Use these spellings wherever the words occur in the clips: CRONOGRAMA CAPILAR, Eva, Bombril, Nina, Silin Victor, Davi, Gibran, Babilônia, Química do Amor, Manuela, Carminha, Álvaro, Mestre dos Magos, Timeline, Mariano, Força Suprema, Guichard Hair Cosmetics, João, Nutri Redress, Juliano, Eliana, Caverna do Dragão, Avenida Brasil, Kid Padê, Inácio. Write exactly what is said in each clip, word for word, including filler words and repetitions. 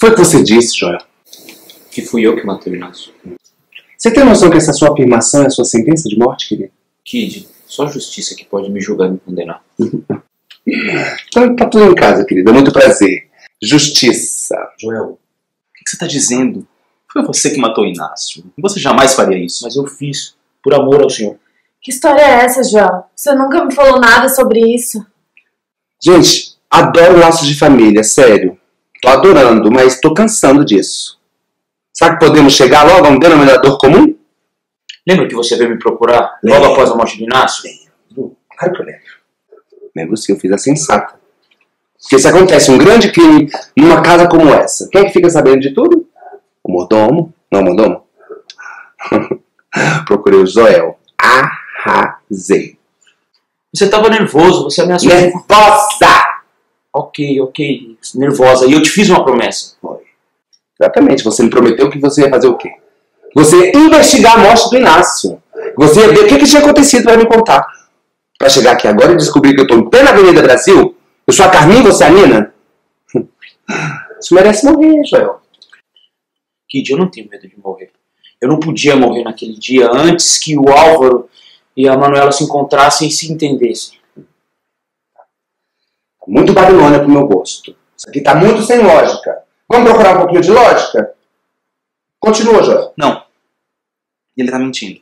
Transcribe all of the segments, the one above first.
Foi o que você disse, Joel. Que fui eu que matei o Inácio. Você tem noção que essa sua afirmação é sua sentença de morte, querido? Kid, só a justiça que pode me julgar e me condenar. Então tá tudo em casa, querido. É muito prazer. Justiça. Joel, o que você tá dizendo? Foi você que matou o Inácio. Você jamais faria isso. Mas eu fiz, por amor ao senhor. Que história é essa, Joel? Você nunca me falou nada sobre isso. Gente, adoro laços de família, sério. Tô adorando, mas tô cansando disso. Será que podemos chegar logo a um denominador comum? Lembra que você veio me procurar logo lembro. após a morte de Inácio? Lembro. Claro que eu lembro. Lembro se eu fiz a sensata. Porque se acontece um grande crime numa casa como essa, quem é que fica sabendo de tudo? O mordomo. Não, o mordomo. Procurei o Joel. Arrasei. Você tava nervoso, você ameaçou... Nervosa! Ok, ok, nervosa. E eu te fiz uma promessa. Foi. Exatamente. Você me prometeu que você ia fazer o quê? Você ia investigar a morte do Inácio. Você ia ver o que, que tinha acontecido para me contar. Para chegar aqui agora e descobrir que eu estou em plena Avenida Brasil? Eu sou a Carminha e você a Nina? Isso merece morrer, Joel. Kid, eu não tenho medo de morrer. Eu não podia morrer naquele dia antes que o Álvaro e a Manuela se encontrassem e se entendessem. Muito Babilônia pro meu gosto. Isso aqui tá muito sem lógica. Vamos procurar um pouquinho de lógica? Continua, Joel. Não. Ele tá mentindo.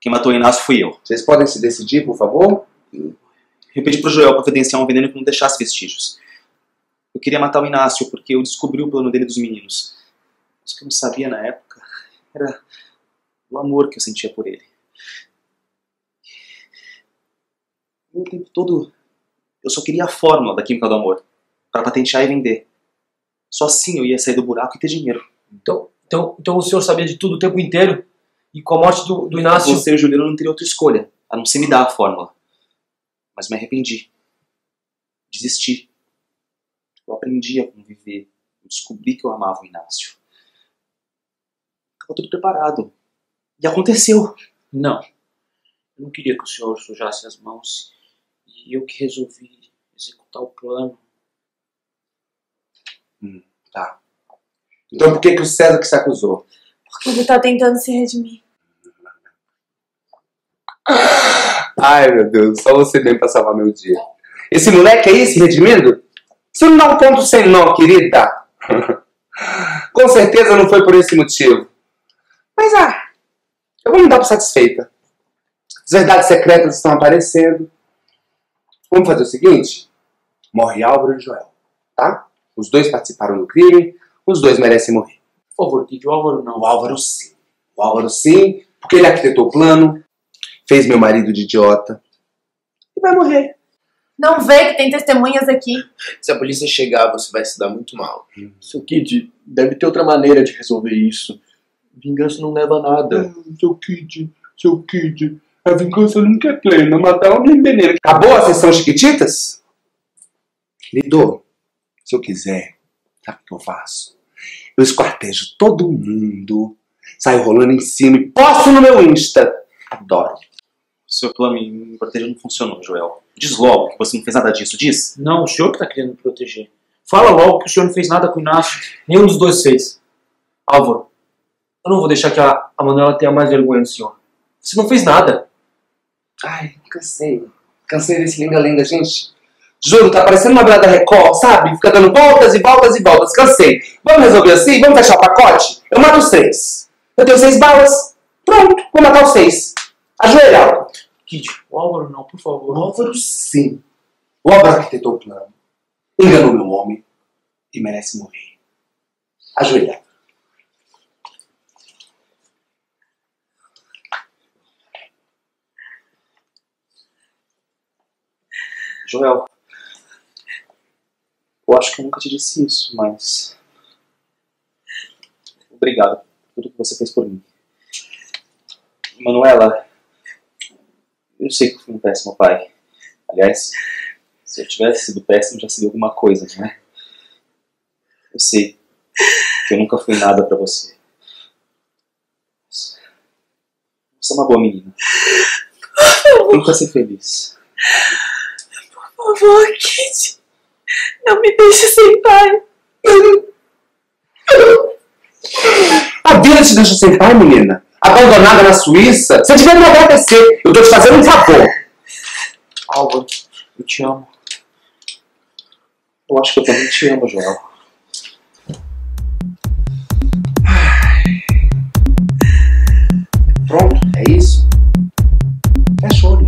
Quem matou o Inácio fui eu. Vocês podem se decidir, por favor? Eu pedi pro Joel providenciar um veneno que não deixasse vestígios. Eu queria matar o Inácio porque eu descobri o plano dele dos meninos. Mas o que eu não sabia na época era o amor que eu sentia por ele. O tempo todo... Eu só queria a fórmula da Química do Amor, para patentear e vender. Só assim eu ia sair do buraco e ter dinheiro. Então, então, então o senhor sabia de tudo o tempo inteiro? E com a morte do, do Inácio... Você e o Juliano não teriam outra escolha, a não ser me dar a fórmula. Mas me arrependi. Desisti. Eu aprendi a conviver. Eu descobri que eu amava o Inácio. Estava tudo preparado. E aconteceu. Não. Eu não queria que o senhor sujasse as mãos... E eu que resolvi executar o plano. Hum, tá. Então por que, que o César que se acusou? Porque ele tá tentando se redimir. Ai, meu Deus, só você vem pra salvar meu dia. Esse moleque aí se redimindo? Você não dá um ponto sem nó, querida. Com certeza não foi por esse motivo. Mas ah, eu vou me dar por satisfeita. As verdades secretas estão aparecendo. Vamos fazer o seguinte? Morre Álvaro e Joel, tá? Os dois participaram do crime, os dois merecem morrer. Por favor, Kid, o Álvaro não. O Álvaro sim. O Álvaro sim, porque ele arquitetou o plano, fez meu marido de idiota e vai morrer. Não vê que tem testemunhas aqui. Se a polícia chegar, você vai se dar muito mal. Hum. Seu Kid, deve ter outra maneira de resolver isso. Vingança não leva a nada. Hum, seu Kid, seu Kid... A vingança nunca é plena, matar um envenenado. Acabou a sessão Chiquititas? Lidou. Se eu quiser, sabe o que eu faço? Eu esquartejo todo mundo, saio rolando em cima e posto no meu Insta. Adoro. Seu plano me proteger não funcionou, Joel. Diz logo que você não fez nada disso, diz. Não, o senhor que tá querendo me proteger. Fala logo que o senhor não fez nada com o Inácio. Nenhum dos dois fez. Álvaro, eu não vou deixar que a, a Manuela tenha mais vergonha do senhor. Você não fez nada. Ai, cansei. Cansei desse linga-linga, gente. Juro, tá parecendo uma brada Record, sabe? Fica dando voltas e voltas e voltas. Cansei. Vamos resolver assim? Vamos fechar o pacote? Eu mato os seis. Eu tenho seis balas. Pronto, vou matar os seis. Ajoelha, Álvaro. Kid, o Álvaro não, por favor. O Álvaro sim. O Álvaro arquitetou o plano. Enganou meu homem. E merece morrer. Ajoelha. Joel, eu acho que eu nunca te disse isso, mas... Obrigado por tudo que você fez por mim. Manuela, eu sei que eu fui um péssimo pai. Aliás, se eu tivesse sido péssimo, já seria alguma coisa, né? Eu sei que eu nunca fui nada pra você. Você é uma boa menina. Nunca ser feliz. Por favor, Kid, não me deixe sem pai. A vida te deixa sem pai, menina. Abandonada na Suíça. Você devia me agradecer. Eu tô te fazendo um favor. Álvaro, eu te amo. Eu acho que eu também te amo, João. Pronto, é isso. Fecha o olho.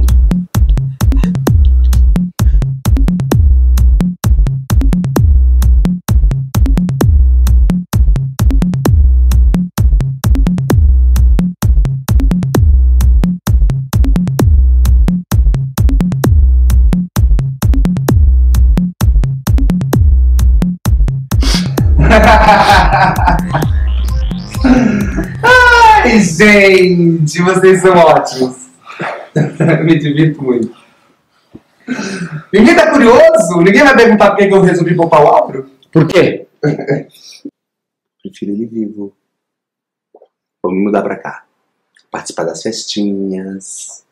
Ai, gente, vocês são ótimos. Me divirto muito. Ninguém tá curioso? Ninguém vai perguntar por que eu resolvi poupar o Álvaro? Por quê? Prefiro ele vivo. Vou me mudar pra cá. Participar das festinhas.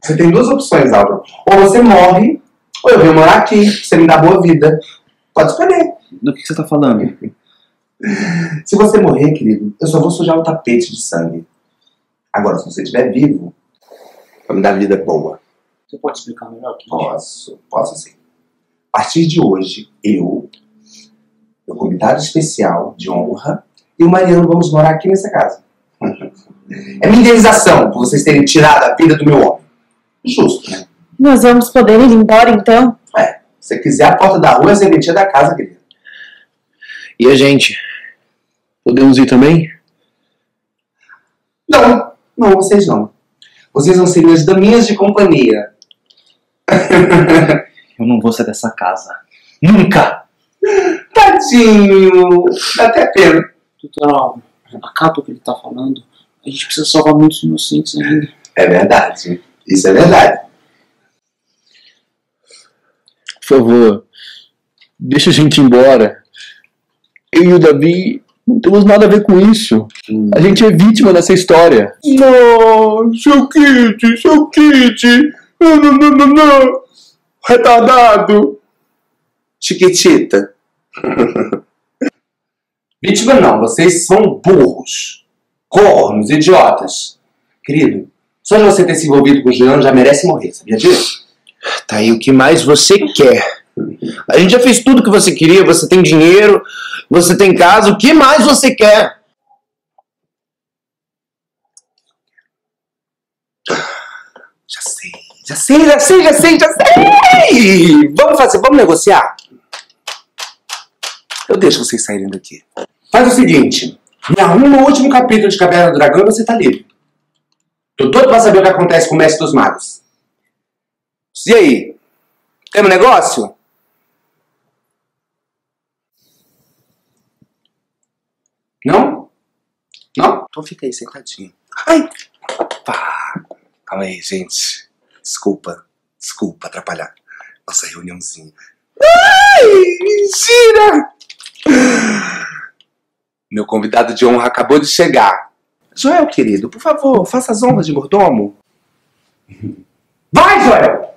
Você tem duas opções, Álvaro. Ou você morre, ou eu venho morar aqui. Você me dá boa vida. Pode escolher. Do que você tá falando? Se você morrer, querido, eu só vou sujar o tapete de sangue. Agora, se você estiver vivo, vai me dar vida boa. Você pode explicar melhor? Que posso, posso sim. A partir de hoje, eu, meu convidado especial de honra, e o Mariano vamos morar aqui nessa casa. É minha indenização por vocês terem tirado a vida do meu homem. Justo, né? Nós vamos poder ir embora, então? É, se você quiser a porta da rua, a serventia da casa, querido. E a gente? Podemos ir também? Não, não, vocês não. Vocês vão ser minhas daminhas de companhia. Eu não vou sair dessa casa. Nunca! Tadinho! Dá até pena. Doutor, acaba o que ele tá falando. A gente precisa salvar muitos inocentes ainda. É verdade. Isso é verdade. Por favor, deixa a gente ir embora. Eu e o Davi... não temos nada a ver com isso. Hum. A gente é vítima dessa história. Não, seu Kid, seu Kid. Não, não, não, não, não. Retardado. Chiquitita. Vítima não, vocês são burros. Cornos, idiotas. Querido, só de você ter se envolvido com o Juliano já merece morrer, sabia disso? Tá aí, o que mais você quer? A gente já fez tudo que você queria, você tem dinheiro... você tem casa, o que mais você quer? Já sei, já sei, já sei, já sei, já sei! Vamos fazer, vamos negociar? Eu deixo vocês saírem daqui. Faz o seguinte, me arruma o último capítulo de Caverna do Dragão e você tá livre. Tô doido pra saber o que acontece com o Mestre dos Magos. E aí? Tem um negócio? Não? Não? Então fica aí, sentadinho. Ai! Pá. Calma aí, gente. Desculpa. Desculpa atrapalhar. Nossa reuniãozinha. Ai! Mentira! Meu convidado de honra acabou de chegar. Joel, querido, por favor, faça as honras de mordomo. Vai, Joel!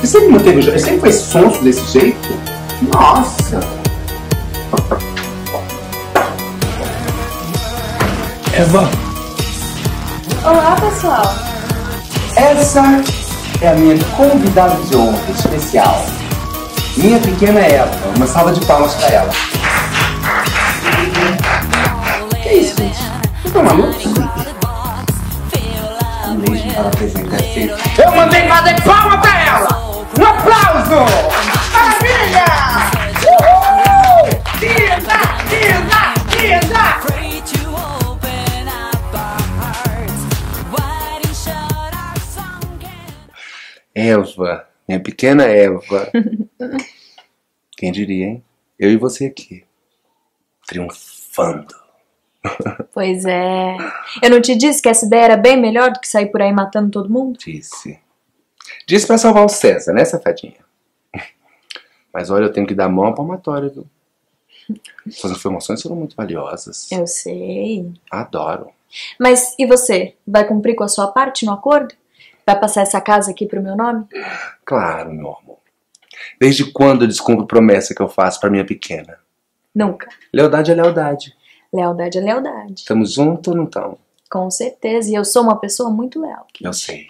Você sempre manteve o Joel? Você sempre foi sonso desse jeito? Nossa! Eva. Olá, pessoal. Essa é a minha convidada de honra especial. Minha pequena Eva. Uma salva de palmas pra ela. Que isso, gente? Você tá maluco? O mesmo para apresentar feito. Eu mandei fazer palma pra ela! Um aplauso! Maravilha! Uhul! Linda, linda, linda! Eva, minha pequena Eva. Quem diria, hein? Eu e você aqui, triunfando. Pois é. Eu não te disse que essa ideia era bem melhor do que sair por aí matando todo mundo? Disse. Disse pra salvar o César, né, safadinha? Mas olha, eu tenho que dar a mão à palmatória, viu? Suas informações foram muito valiosas. Eu sei. Adoro. Mas e você? Vai cumprir com a sua parte no acordo? Vai passar essa casa aqui pro meu nome? Claro, meu amor. Desde quando eu descumpro promessa que eu faço pra minha pequena? Nunca. Lealdade é lealdade. Lealdade é lealdade. Estamos juntos ou não estamos? Com certeza. E eu sou uma pessoa muito leal. Eu sei.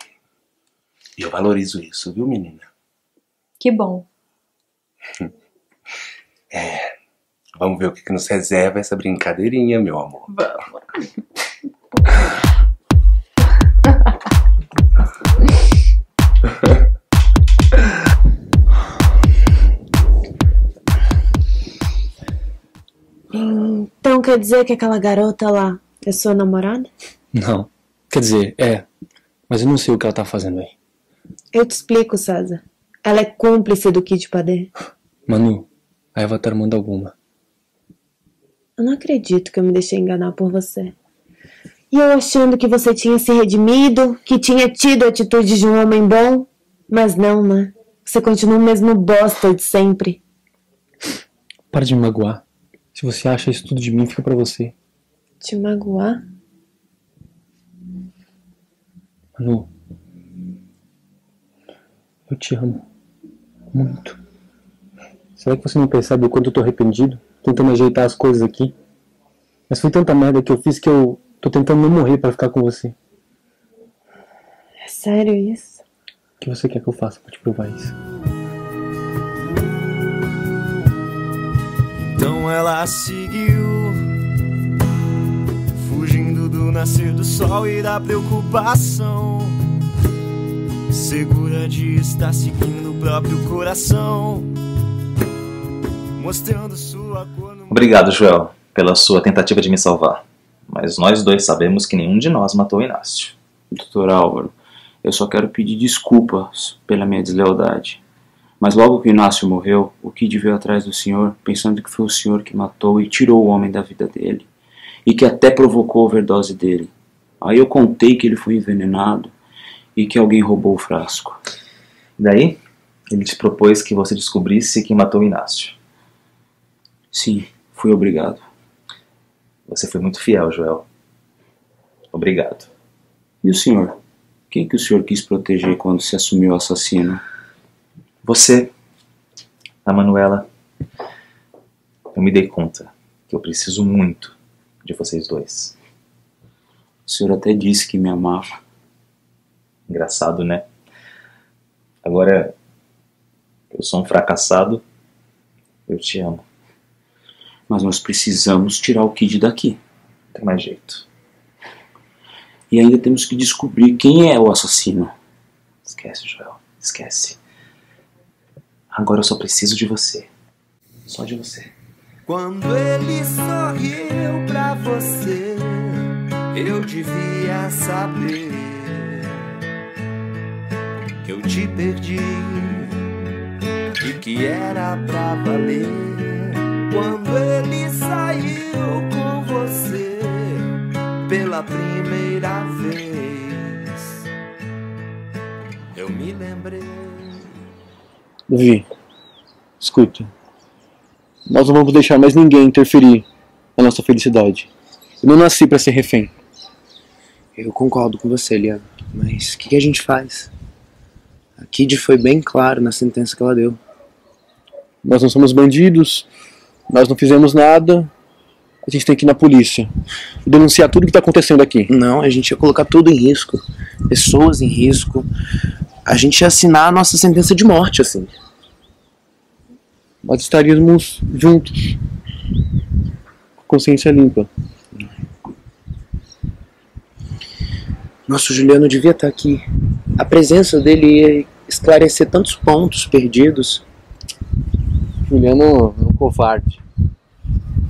E eu valorizo isso, viu, menina? Que bom. É. Vamos ver o que nos reserva essa brincadeirinha, meu amor. Vamos. Então quer dizer que aquela garota lá é sua namorada? Não. Quer dizer, é. Mas eu não sei o que ela tá fazendo aí. Eu te explico, César. Ela é cúmplice do Kid Padê. Manu, a Eva tá armando alguma. Eu não acredito que eu me deixei enganar por você. E eu achando que você tinha se redimido, que tinha tido a atitude de um homem bom. Mas não, né? Você continua o mesmo bosta de sempre. Para de me magoar. Se você acha isso tudo de mim, fica pra você. Te magoar? Manu, eu te amo. Muito. Será que você não percebe o quanto eu tô arrependido? Tentando ajeitar as coisas aqui. Mas foi tanta merda que eu fiz que eu tô tentando não morrer pra ficar com você. É sério isso? O que você quer que eu faça pra te provar isso? Então ela seguiu, fugindo do nascer do sol e da preocupação, segura de estar seguindo o próprio coração, mostrando sua cor no... Obrigado, João, pela sua tentativa de me salvar. Mas nós dois sabemos que nenhum de nós matou o Inácio. Doutor Álvaro, eu só quero pedir desculpas pela minha deslealdade. Mas logo que o Inácio morreu, o Kid veio atrás do senhor, pensando que foi o senhor que matou e tirou o homem da vida dele. E que até provocou a overdose dele. Aí eu contei que ele foi envenenado e que alguém roubou o frasco. Daí, ele te propôs que você descobrisse quem matou o Inácio. Sim, fui obrigado. Você foi muito fiel, Joel. Obrigado. E o senhor? Quem que o senhor quis proteger quando se assumiu assassino? Você, a Manuela, eu me dei conta que eu preciso muito de vocês dois. O senhor até disse que me amava. Engraçado, né? Agora, eu sou um fracassado, eu te amo. Mas nós precisamos tirar o Kid daqui. Não tem mais jeito. E ainda temos que descobrir quem é o assassino. Esquece, Joel, esquece. Agora eu só preciso de você. Só de você. Quando ele sorriu pra você, eu devia saber que eu te perdi e que era pra valer. Quando ele saiu com você pela primeira vez, eu me lembrei. Davi, escuta, nós não vamos deixar mais ninguém interferir na nossa felicidade. Eu não nasci pra ser refém. Eu concordo com você, Eliana, mas o que, que a gente faz? A Kid foi bem claro na sentença que ela deu. Nós não somos bandidos, nós não fizemos nada, a gente tem que ir na polícia e denunciar tudo o que tá acontecendo aqui. Não, a gente ia colocar tudo em risco, pessoas em risco. A gente ia assinar a nossa sentença de morte, assim. Nós estaríamos juntos. Com consciência limpa. Nosso Juliano devia estar aqui. A presença dele ia esclarecer tantos pontos perdidos. Juliano é um covarde.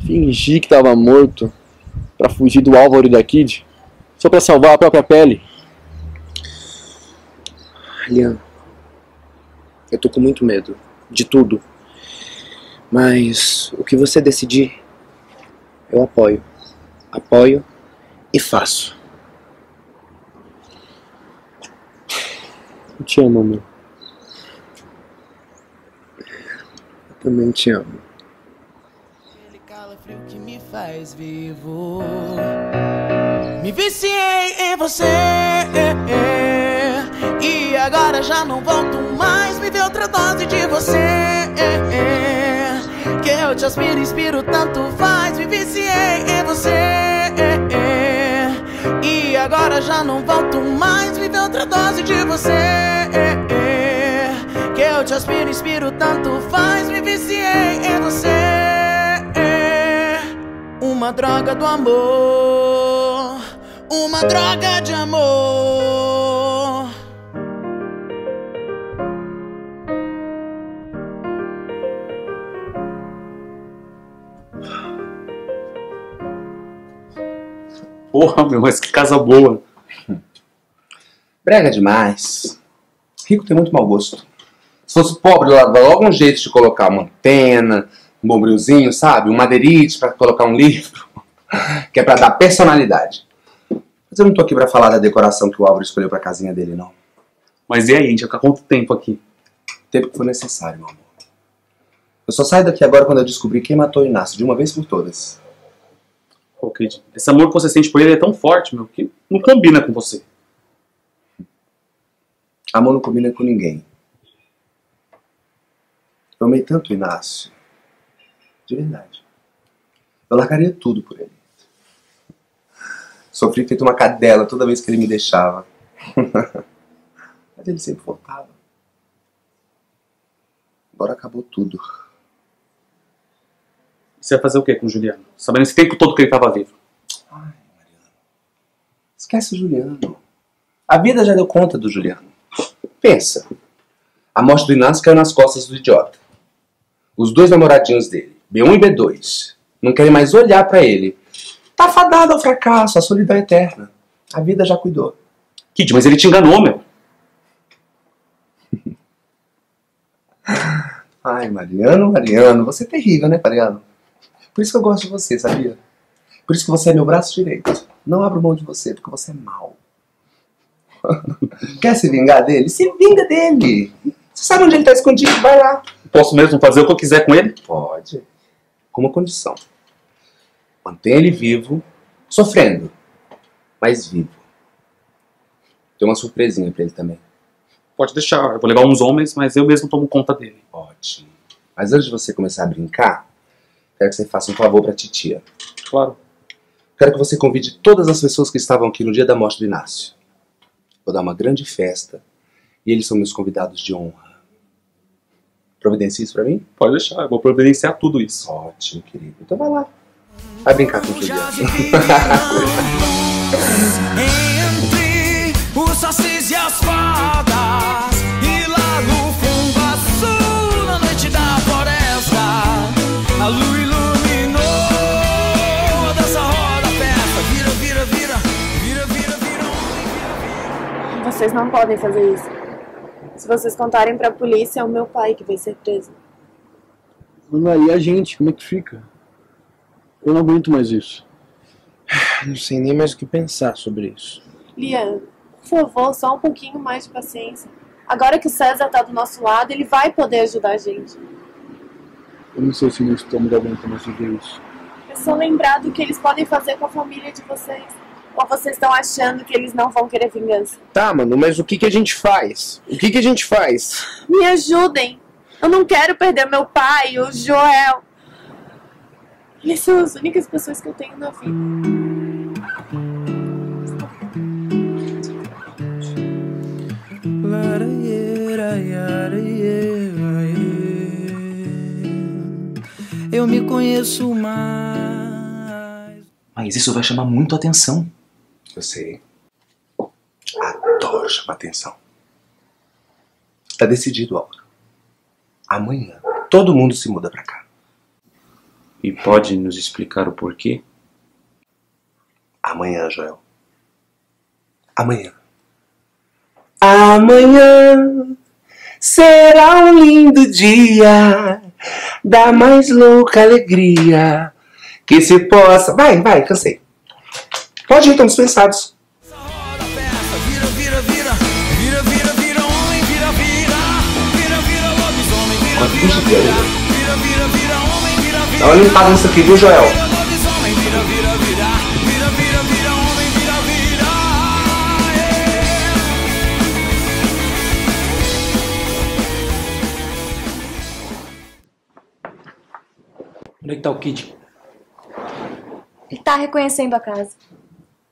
Fingir que estava morto pra fugir do Álvaro e da Kid só pra salvar a própria pele. Eliana, eu tô com muito medo de tudo, mas o que você decidir, eu apoio, apoio e faço. Eu te amo, amor. Eu também te amo. Ele calafrio que me faz vivo, me viciei em você. E agora já não volto mais, me sabe outra dose de você, que eu te aspiro, inspiro, tanto faz, me viciei em você, e agora já não volto mais. Me dê outra dose de você, que eu te aspiro, inspiro, tanto faz, me viciei em você. Uma droga do amor, uma droga de amor. Porra, meu, mas que casa boa. Brega demais. Rico tem muito mau gosto. Se fosse pobre, lá dava logo um jeito de colocar uma antena, um bombrilzinho, sabe? Um madeirite pra colocar um livro, que é pra dar personalidade. Mas eu não tô aqui pra falar da decoração que o Álvaro escolheu pra casinha dele, não. Mas e aí, gente? Há quanto tempo aqui? O tempo que for necessário, meu amor. Eu só saio daqui agora quando eu descobrir quem matou o Inácio, de uma vez por todas. Pô, Kid, esse amor que você sente por ele é tão forte, meu, que não combina com você. Amor não combina com ninguém. Eu amei tanto o Inácio. De verdade. Eu largaria tudo por ele. Sofri feito uma cadela toda vez que ele me deixava. Mas ele sempre voltava. Agora acabou tudo. Você vai fazer o que com o Juliano? Sabendo esse tempo todo que ele estava vivo. Ai, Mariano. Esquece o Juliano. A vida já deu conta do Juliano. Pensa. A morte do Inácio caiu nas costas do idiota. Os dois namoradinhos dele, B um e B dois, não querem mais olhar pra ele. Tá fadado ao fracasso, à solidão eterna. A vida já cuidou. Kid, mas ele te enganou, meu. Ai, Mariano, Mariano. Você é terrível, né, Mariano? Por isso que eu gosto de você, sabia? Por isso que você é meu braço direito. Não abro mão de você, porque você é mau. Quer se vingar dele? Se vinga dele! Você sabe onde ele tá escondido? Vai lá. Posso mesmo fazer o que eu quiser com ele? Pode. Com uma condição. Mantenha ele vivo, sofrendo, mas vivo. Tem uma surpresinha pra ele também. Pode deixar. Eu vou levar uns homens, mas eu mesmo tomo conta dele. Ótimo. Mas antes de você começar a brincar, quero que você faça um favor pra titia. Claro. Quero que você convide todas as pessoas que estavam aqui no dia da morte do Inácio. Vou dar uma grande festa e eles são meus convidados de honra. Providencia isso pra mim? Pode deixar, eu vou providenciar tudo isso. Ótimo, querido. Então vai lá. Vai brincar com o Juliano. Entre os sacis e as fadas, e lá no fundo azul, na noite da floresta, a luz. Vocês não podem fazer isso. Se vocês contarem pra polícia, é o meu pai que vai ser preso. Mano, e a gente? Como é que fica? Eu não aguento mais isso. Não sei nem mais o que pensar sobre isso. Lian, por favor, só um pouquinho mais de paciência. Agora que o César tá do nosso lado, ele vai poder ajudar a gente. Eu não sei se eles estão me aguentando mais sobre isso. Eu só lembrar do que eles podem fazer com a família de vocês. Ou vocês estão achando que eles não vão querer vingança? Tá, mano, mas o que que a gente faz? O que que a gente faz? Me ajudem! Eu não quero perder meu pai, o Joel. Eles são as únicas pessoas que eu tenho na vida. Eu me conheço mais. Mas isso vai chamar muito a atenção. Eu sei. Adoro chamar atenção. Tá decidido, Álvaro. Amanhã, todo mundo se muda pra cá. E pode nos explicar o porquê? Amanhã, Joel. Amanhã. Amanhã será um lindo dia da mais louca alegria que se possa... Vai, vai, cansei. Pode ir, estamos pensados. Dá uma limpada nisso aqui, viu, Joel? Onde é que tá o Kid? Ele tá reconhecendo a casa.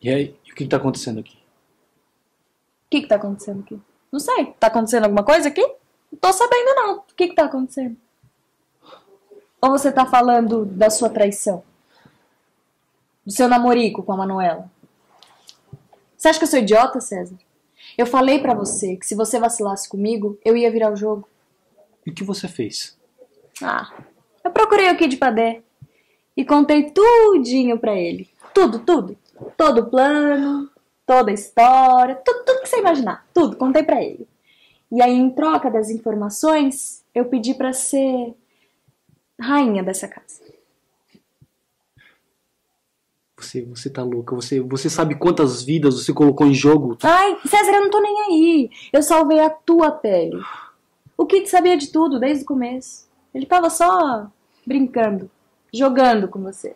E aí? E o que que tá acontecendo aqui? O que que tá acontecendo aqui? Não sei. Tá acontecendo alguma coisa aqui? Não tô sabendo, não. O que que tá acontecendo? Ou você tá falando da sua traição? Do seu namorico com a Manuela? Você acha que eu sou idiota, César? Eu falei pra você que se você vacilasse comigo, eu ia virar o jogo. E o que você fez? Ah, eu procurei o Kid Padê e contei tudinho pra ele. Tudo, tudo. Todo o plano, toda a história, tudo, tudo que você imaginar. Tudo, contei pra ele. E aí, em troca das informações, eu pedi pra ser rainha dessa casa. Você, você tá louca, você, você sabe quantas vidas você colocou em jogo? Ai, César, eu não tô nem aí. Eu salvei a tua pele. O Kid sabia de tudo, desde o começo. Ele tava só brincando, jogando com você.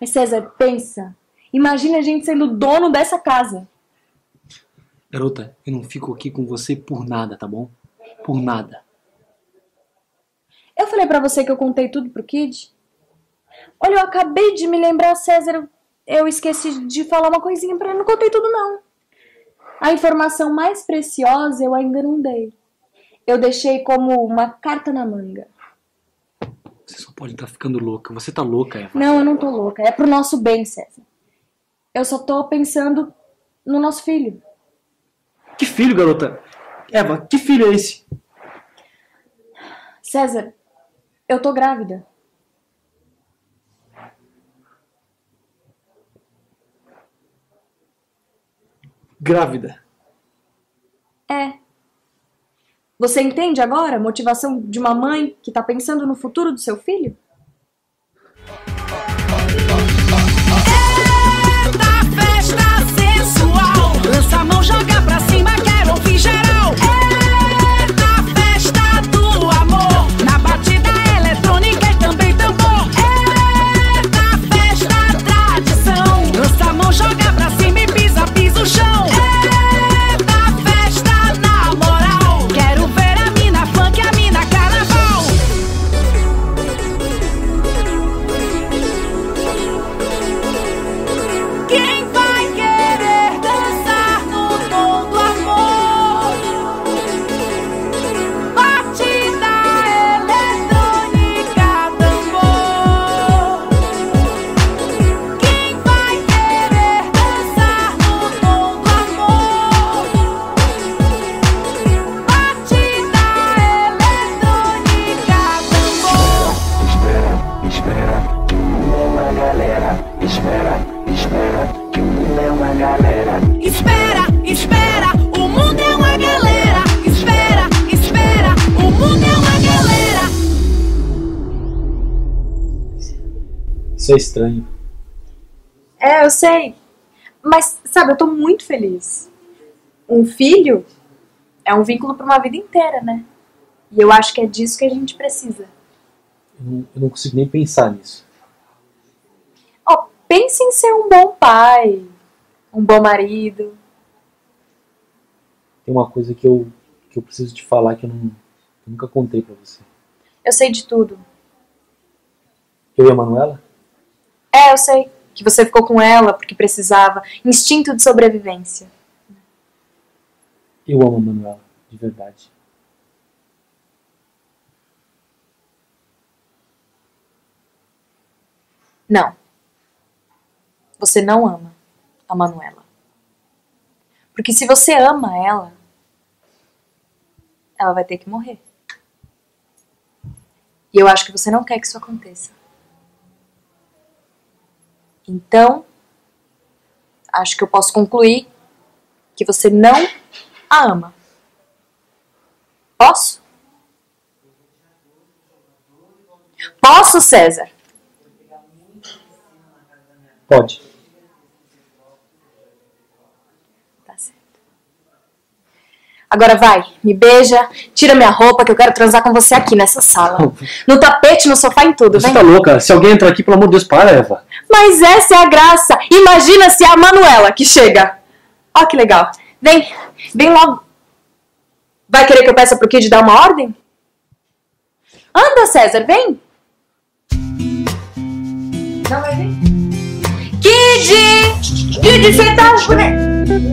Mas César, pensa. Imagina a gente sendo dono dessa casa. Garota, eu não fico aqui com você por nada, tá bom? Por nada. Eu falei pra você que eu contei tudo pro Kid? Olha, eu acabei de me lembrar, César, eu esqueci de falar uma coisinha pra ele, não contei tudo não. A informação mais preciosa eu ainda não dei. Eu deixei como uma carta na manga. Você só pode estar ficando louca, você tá louca, Eva. Não, eu não tô louca, é pro nosso bem, César. Eu só tô pensando no nosso filho. Que filho, garota? Eva, que filho é esse? César, eu tô grávida. Grávida. É. Você entende agora a motivação de uma mãe que tá pensando no futuro do seu filho? Eita, festa sensual. Lança a mão, joga pra cima, quero ouvir geral. Eita, festa do amor. Na batida eletrônica e também tambor. Eita, festa tradição. Lança a mão, joga pra cima e pisa, pisa o chão. Isso é estranho. É, eu sei. Mas, sabe, eu tô muito feliz. Um filho é um vínculo pra uma vida inteira, né? E eu acho que é disso que a gente precisa. Eu não, eu não consigo nem pensar nisso. Ó, pense em ser um bom pai, um bom marido. Tem uma coisa que eu, que eu preciso te falar que eu, não, eu nunca contei pra você. Eu sei de tudo. Eu e a Manuela? É, eu sei. Que você ficou com ela porque precisava. Instinto de sobrevivência. Eu amo a Manuela, de verdade. Não. Você não ama a Manuela. Porque se você ama ela, ela vai ter que morrer. E eu acho que você não quer que isso aconteça. Então, acho que eu posso concluir que você não a ama. Posso? Posso, César? Pode. Tá certo. Agora vai, me beija, tira minha roupa que eu quero transar com você aqui nessa sala. No tapete, no sofá, em tudo, né? Você tá louca? Se alguém entrar aqui, pelo amor de Deus, para, Eva. Mas essa é a graça. Imagina se é a Manuela que chega. Ó, que legal. Vem, vem logo. Vai querer que eu peça pro Kid dar uma ordem? Anda, César, vem. Não vai vir? Kid! Kid, você tá por aí!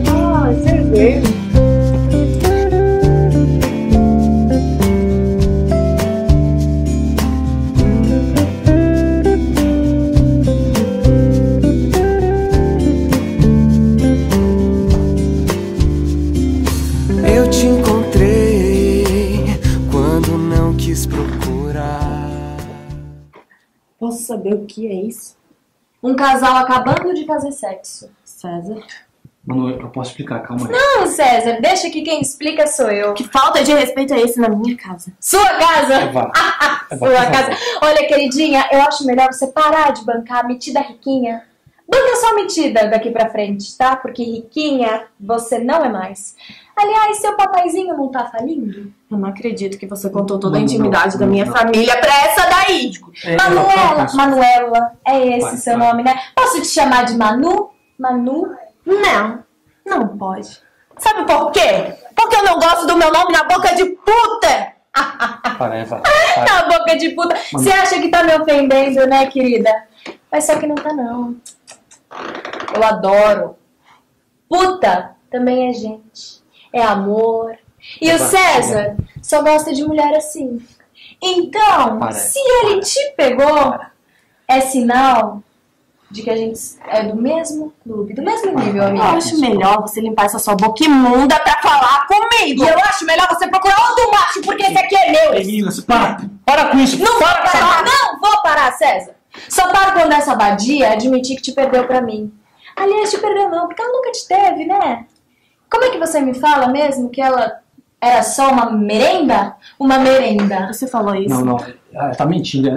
Ah, você veio. Posso saber o que é isso? Um casal acabando de fazer sexo. César? Mano, eu posso explicar, calma aí. Não, César, deixa que quem explica sou eu. Que falta de respeito é esse na minha casa? Sua casa? Eva. Ah, Eva, sua Eva. Casa. Olha, queridinha, eu acho melhor você parar de bancar a metida riquinha. Banca só metida daqui pra frente, tá? Porque riquinha você não é mais. Aliás, seu papaizinho não tá falindo? Eu não acredito que você contou toda a intimidade da minha família pra essa daí. É, Manuela, Manuela, é esse seu nome, né? Posso te chamar de Manu? Manu? Não, não pode. Sabe por quê? Porque eu não gosto do meu nome na boca de puta. Na boca de puta. Você acha que tá me ofendendo, né, querida? Mas só que não tá, não. Eu adoro. Puta também é gente. É amor. E é o César só gosta de mulher assim. Então, para, se para. ele te pegou, para. é sinal de que a gente é do mesmo clube, do mesmo nível, amiga. Eu acho melhor você limpar essa sua boca imunda pra falar comigo. E eu acho melhor você procurar outro macho, porque esse aqui é meu. Menina, para. Para com isso. Não para, vou parar. Não vou parar, César. Só para quando essa vadia admitir que te perdeu pra mim. Aliás, te perdeu não, porque ela nunca te teve, né? Como é que você me fala mesmo que ela era só uma merenda? Uma merenda. Você falou isso? Não, não. Ela tá mentindo.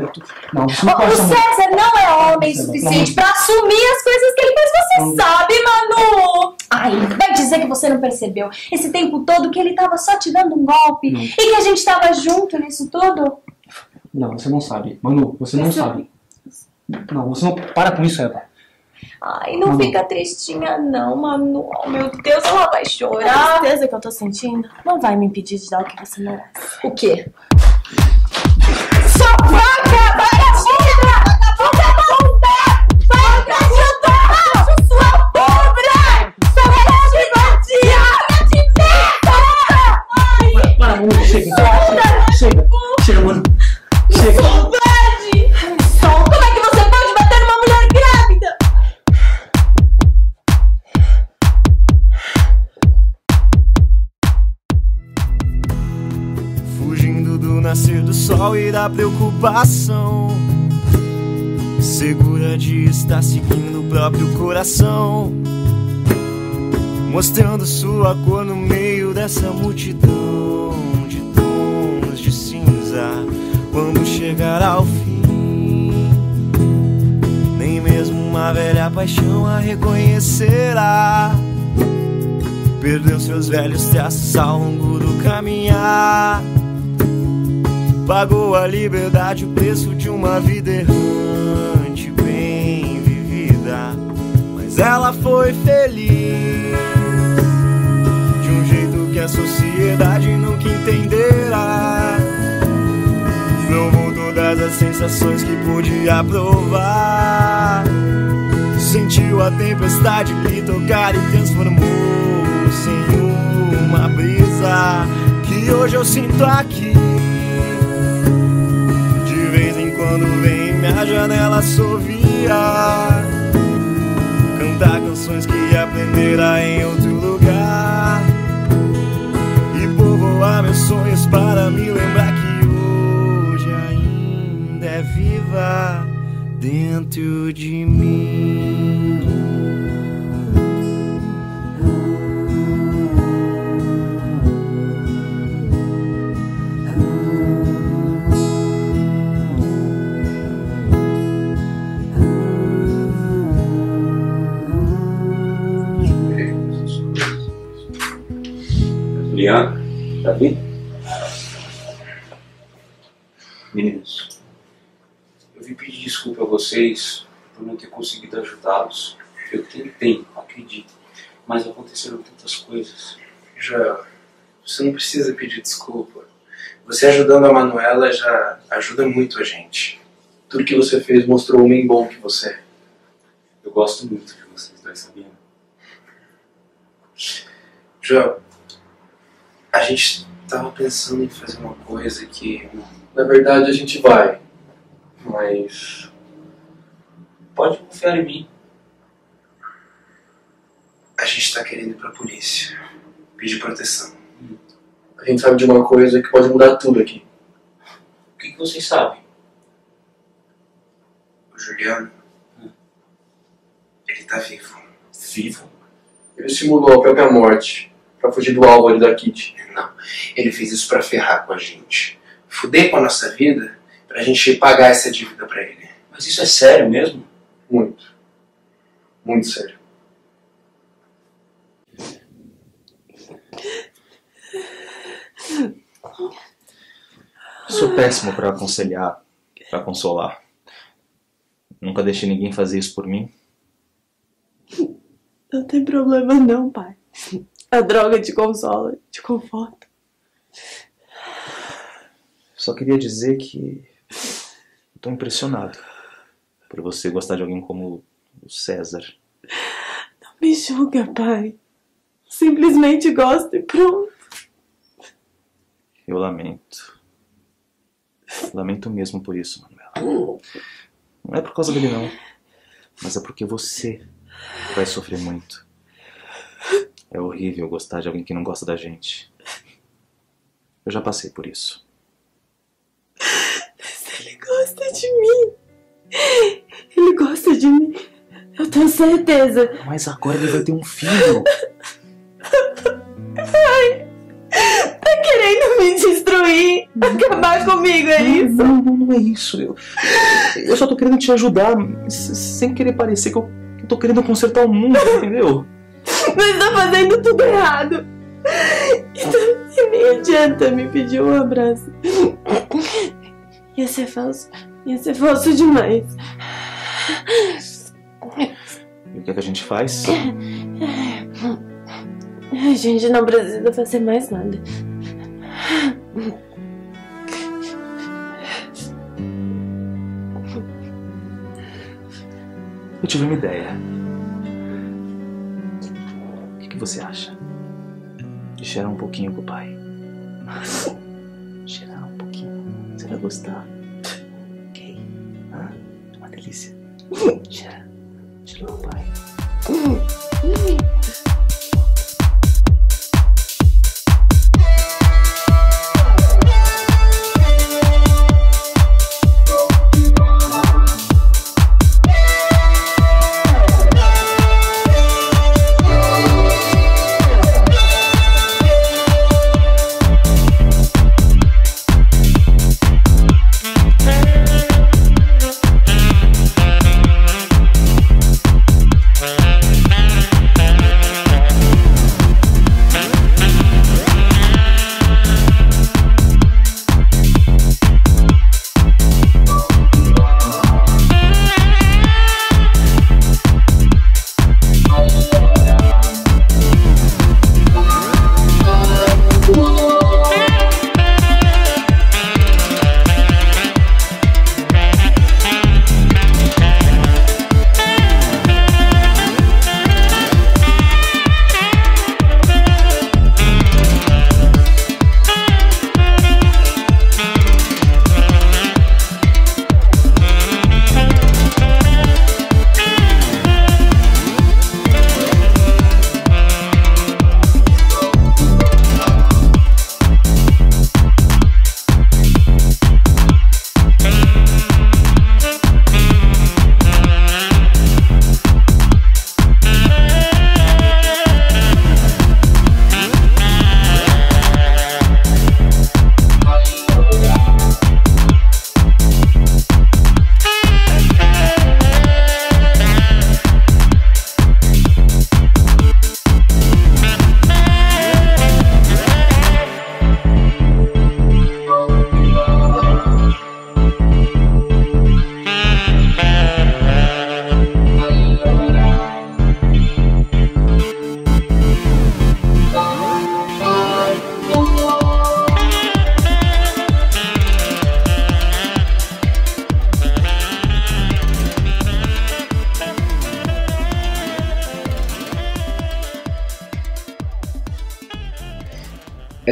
Não, você não o César muito. não é homem suficiente não. pra assumir as coisas que ele fez. Você não. sabe, Manu? Ai, vai dizer que você não percebeu esse tempo todo que ele tava só te dando um golpe não. e que a gente tava junto nisso tudo? Não, você não sabe. Manu, você não você... sabe. Não, você não para com isso, Eva. Ai, não Manu. fica tristinha não, Manu. Oh, meu Deus, ela vai chorar. A tristeza que eu tô sentindo não vai me impedir de dar o que você merece. O quê? Só vaca, vagabunda! Vagabunda bunda! Vaca de torno, sua pobre! Sua grande vadia! Vaca de merda! Ai! Para, Manu, chega. Chega, chega, chega, Manu. Chega. Nascer do sol e da preocupação, segura de estar seguindo o próprio coração, mostrando sua cor no meio dessa multidão de tons de cinza. Quando chegar ao fim, nem mesmo uma velha paixão a reconhecerá. Perdeu seus velhos traços ao longo do caminhar, pagou a liberdade, o preço de uma vida errante, bem vivida. Mas ela foi feliz, de um jeito que a sociedade nunca entenderá. Provou todas as sensações que podia provar. Sentiu a tempestade lhe tocar e transformou-se em uma brisa que hoje eu sinto aqui. Quando vem minha janela assovia, cantar canções que aprenderá em outro lugar, e povoar meus sonhos para me lembrar que hoje ainda é viva dentro de mim. León, Davi, meninos, eu vim pedir desculpa a vocês por não ter conseguido ajudá-los. Eu tentei, acredito, mas aconteceram tantas coisas. João, você não precisa pedir desculpa. Você ajudando a Manuela já ajuda muito a gente. Tudo que você fez mostrou o homem bom que você é. Eu gosto muito de vocês dois, sabia? João, a gente tava pensando em fazer uma coisa que... Na verdade, a gente vai. Mas... Pode confiar em mim. A gente tá querendo ir pra polícia. Pedir proteção. Hum. A gente sabe de uma coisa que pode mudar tudo aqui. O que, que vocês sabem? O Juliano... Hum. Ele tá vivo. Vivo? Ele simulou a própria morte pra fugir do Álvaro e da Kid. Não, ele fez isso pra ferrar com a gente. Fuder com a nossa vida pra gente pagar essa dívida pra ele. Mas isso é sério mesmo? Muito. Muito sério. Sou péssimo pra aconselhar, pra consolar. Nunca deixei ninguém fazer isso por mim. Não tem problema não, pai. A droga te consola, te conforta. Só queria dizer que... Tô impressionado por você gostar de alguém como o César. Não me julga, pai. Simplesmente gosto e pronto. Eu lamento. Lamento mesmo por isso, Manuela. Não é por causa dele, não. Mas é porque você... vai sofrer muito. É horrível gostar de alguém que não gosta da gente. Eu já passei por isso. Mas ele gosta de mim. Ele gosta de mim. Eu tenho certeza. Mas agora ele vai ter um filho. Vai. Tá querendo me destruir. Acabar comigo, é não, isso? Não, não, não é isso. Eu, eu só tô querendo te ajudar. Sem querer parecer que eu... Eu tô querendo consertar o mundo, entendeu? Mas tá fazendo tudo errado. Então nem adianta me pedir um abraço. Ia ser falso. Ia ser falso demais. E o que é que a gente faz? A gente não precisa fazer mais nada. Eu tive uma ideia. O que, que você acha? De cheirar um pouquinho com o pai. Cheirar um pouquinho. Você vai gostar. Ok? Ah, uma delícia. Cheirar. Cheirar o pai.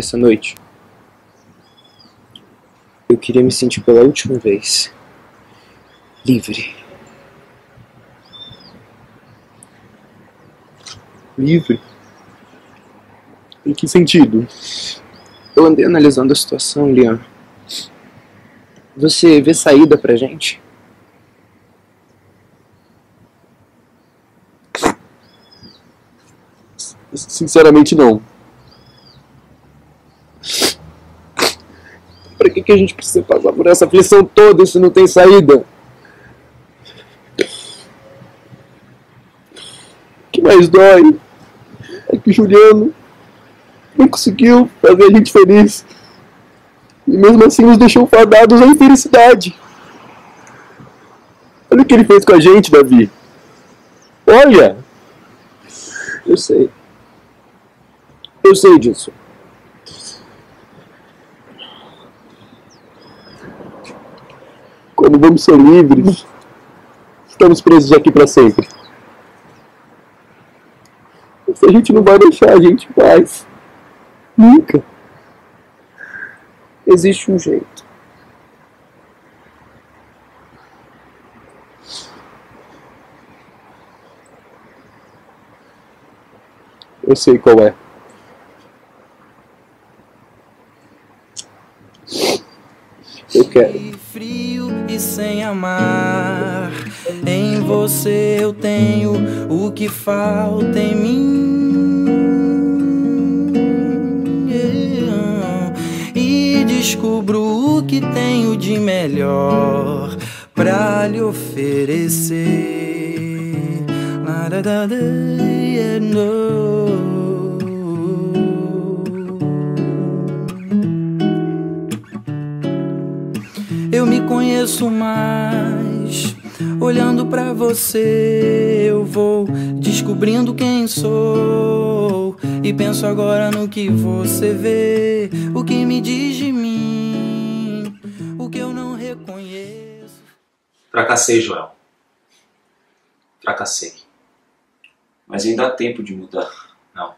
essa noite. Eu queria me sentir pela última vez livre. Livre? Em que sentido? Eu andei analisando a situação, León. Você vê saída pra gente? Sinceramente, não. Pra que que a gente precisa passar por essa aflição toda se não tem saída? O que mais dói é que Juliano não conseguiu fazer a gente feliz. E mesmo assim nos deixou fadados à infelicidade. Olha o que ele fez com a gente, Davi. Olha! Eu sei. Eu sei disso. Quando vamos ser livres, estamos presos aqui para sempre. Essa gente não vai deixar a gente em paz. Nunca. Existe um jeito. Eu sei qual é. Eu quero. E frio e sem amar, em você eu tenho o que falta em mim. Yeah. E descubro o que tenho de melhor pra lhe oferecer. La, da, da, da, yeah, no. Eu me conheço mais, olhando pra você eu vou descobrindo quem sou. E penso agora no que você vê, o que me diz de mim, o que eu não reconheço. Fracassei, João. Fracassei. Mas ainda há tempo de mudar. Não.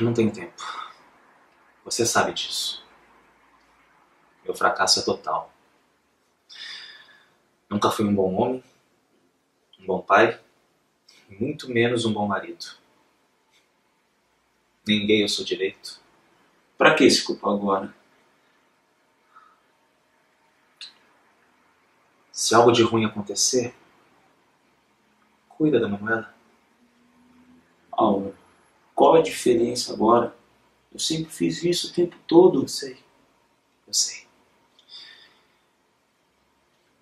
Não tenho tempo. Você sabe disso. Meu fracasso é total. Nunca fui um bom homem, um bom pai, e muito menos um bom marido. Ninguém eu sou direito. Pra que se culpar agora? Se algo de ruim acontecer, cuida da Manuela. Álvaro, qual a diferença agora? Eu sempre fiz isso o tempo todo, eu sei. Eu sei.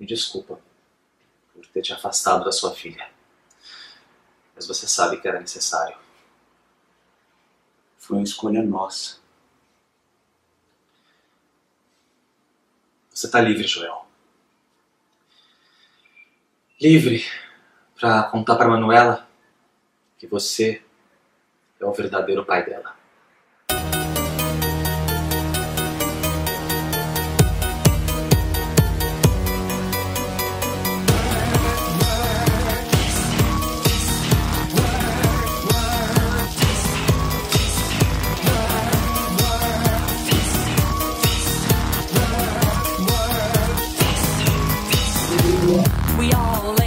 Me desculpa por ter te afastado da sua filha, mas você sabe que era necessário. Foi uma escolha nossa. Você tá livre, João. Livre pra contar pra Manuela que você é o verdadeiro pai dela. We all